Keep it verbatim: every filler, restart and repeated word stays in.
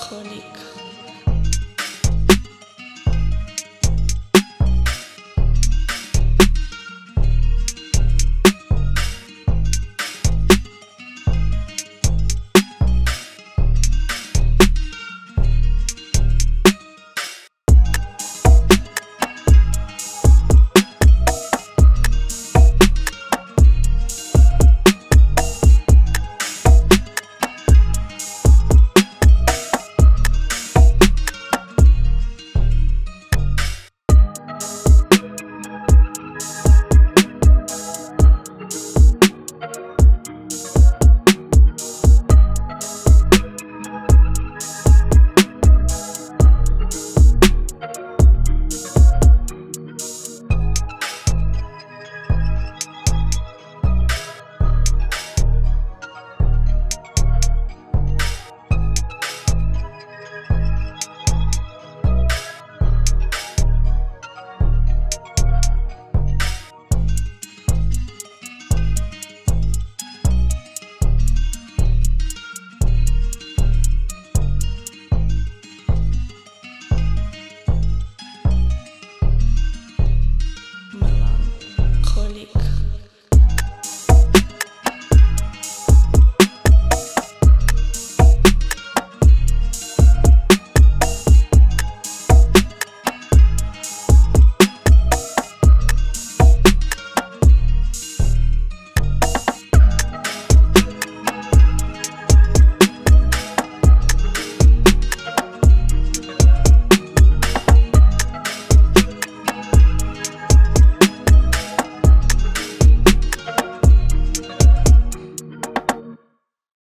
iconic.